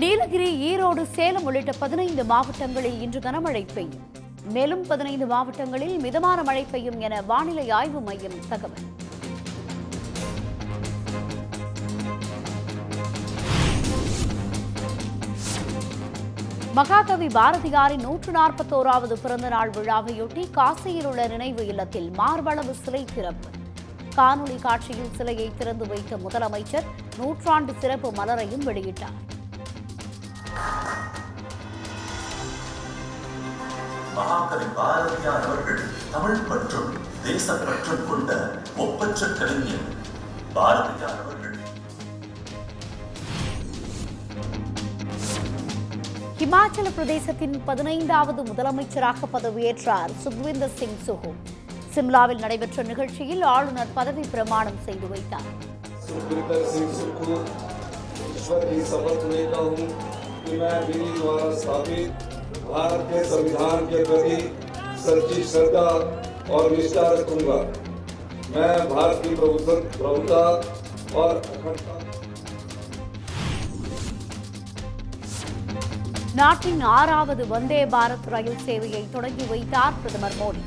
நீலகிரி, ஈரோடு, சேலம் உள்ளிட்ட 15 மாவட்டங்களில் இன்று கனமழை பெய்யும். மேலும் 15 மாவட்டங்களில் மிதமான மழை பெய்யும் என வானிலை ஆய்வு மையம் தகவல். மகாகவி பாரதியாரின் 141வது பிறந்த நாள் விழாவையொட்டி காசியில் உள்ள நினைவு இல்லத்தில் மார்பளவு சிலை திறப்பு. காணொலி காட்சியில் சிலையை திறந்து வைத்த முதலமைச்சர் 100 ஆண்டு சிறப்பு மலரையும் வெளியிட்டார். மகாகவி பாரதியார் அவர்கள் தமிழ் மற்றும் தேசப்பற்று கொண்ட ஒப்பற்ற கலைஞர். பாரதியார் அவர்கள் இமாச்சல பிரதேசத்தின் 15வது முதலமைச்சராக பதவியேற்றார் சுக்விந்தர் சிங் சுகு. சிம்லாவில் நடைபெற்ற நிகழ்ச்சியில் ஆளுநர் பதவி பிரமாணம் செய்து வைத்தார். भारत के संविधान के प्रति सच्ची श्रद्धा और निष्ठा रखूंगा। मैं भारत की प्रभुता और अखंडता। நாட்டின் 6வது வந்தே பாரத் ரயில் சேவையை தொடங்கி வைத்தார் பிரதமர் மோடி.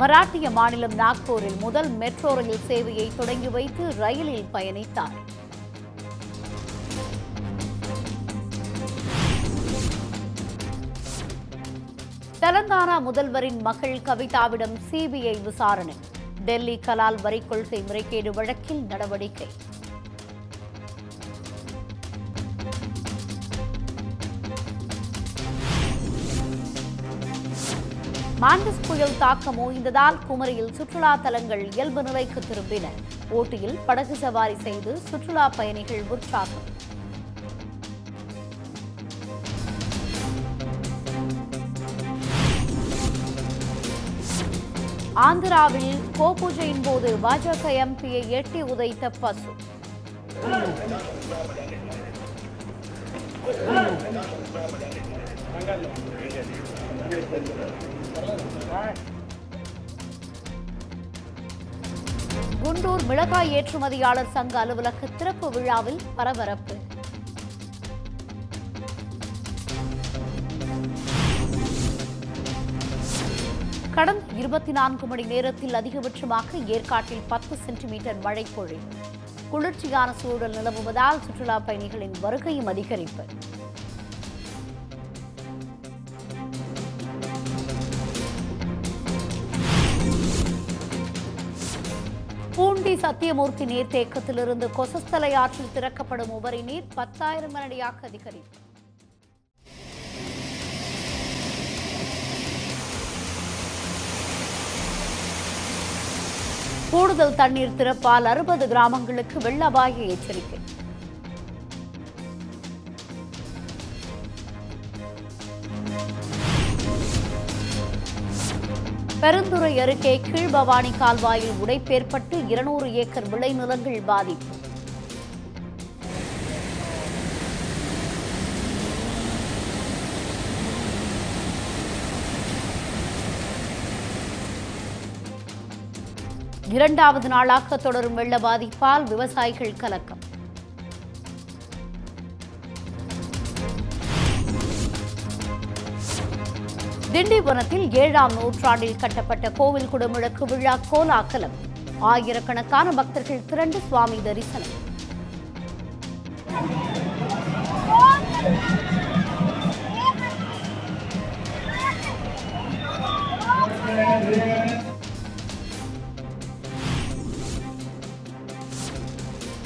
மராட்டிய மாநிலம் நாக்பூரில் முதல் மெட்ரோ ரயில் சேவையை தொடங்கி வைத்து ரயிலில் பயணித்தார். தெலங்கானா முதல்வரின் மகள் கவிதாவிடம் சிபிஐ விசாரணை. டெல்லி கலால் வரி கொள்கை முறைகேடு வழக்கில் நடவடிக்கை. மாண்டஸ் புயல் தாக்கம் ஓய்ந்ததால் குமரியில் சுற்றுலா தலங்கள் இயல்பு நிலைக்கு திரும்பின. ஓட்டியில் படகு சவாரி செய்து சுற்றுலா பயணிகள் உற்சாகம். ஆந்திராவில் கோபூஜையின் போது பாஜக எம்பியை எட்டி உதைத்த பசு. குண்டூர் மிளகாய் ஏற்றுமதியாளர் சங்க அலுவலக திறப்பு விழாவில் பரபரப்பு. கடந்த 24 மணி நேரத்தில் அதிகபட்சமாக ஏற்காட்டில் 10 சென்டிமீட்டர் மழை பொழிவு. குளிர்ச்சியான சூழல் நிலவுவதால் சுற்றுலா பயணிகளின் வருகையும் அதிகரிப்பு. பூண்டி சத்தியமூர்த்தி நீர்த்தேக்கத்திலிருந்து கொசஸ்தலை ஆற்றில் திறக்கப்படும் உபரி நீர் 10,000 மடங்காக அதிகரிப்பு. கூடுதல் தண்ணீர் திறப்பால் 60 கிராமங்களுக்கு வெள்ள அபாய எச்சரிக்கை. பெருந்துறை அருகே கீழ்பவானி கால்வாயில் உடைப்பேற்பட்டு 200 ஏக்கர் விளைநிலங்கள் பாதிப்பு. இரண்டாவது நாளாக தொடரும் வெள்ள பாதிப்பால் விவசாயிகள் கலக்கம். திண்டிவனத்தில் 7ஆம் நூற்றாண்டில் கட்டப்பட்ட கோவில் குடமுழக்கு விழா கோலாகலம். ஆயிரக்கணக்கான பக்தர்கள் திரண்டு சுவாமி தரிசனம்.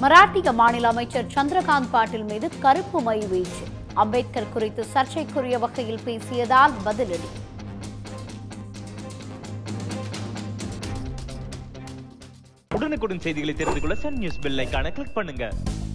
மராட்டிய மாநில அமைச்சர் சந்திரகாந்த் பாட்டில் மீது கருப்பு மை வீச்சு. அம்பேத்கர் குறித்து சர்ச்சைக்குரிய வகையில் பேசியதால் பதிலடி. உடனுக்குடன் செய்திகளை தெரிந்து கொள்ள சன் நியூஸ் பெல் ஐகானை கிளிக் பண்ணுங்க.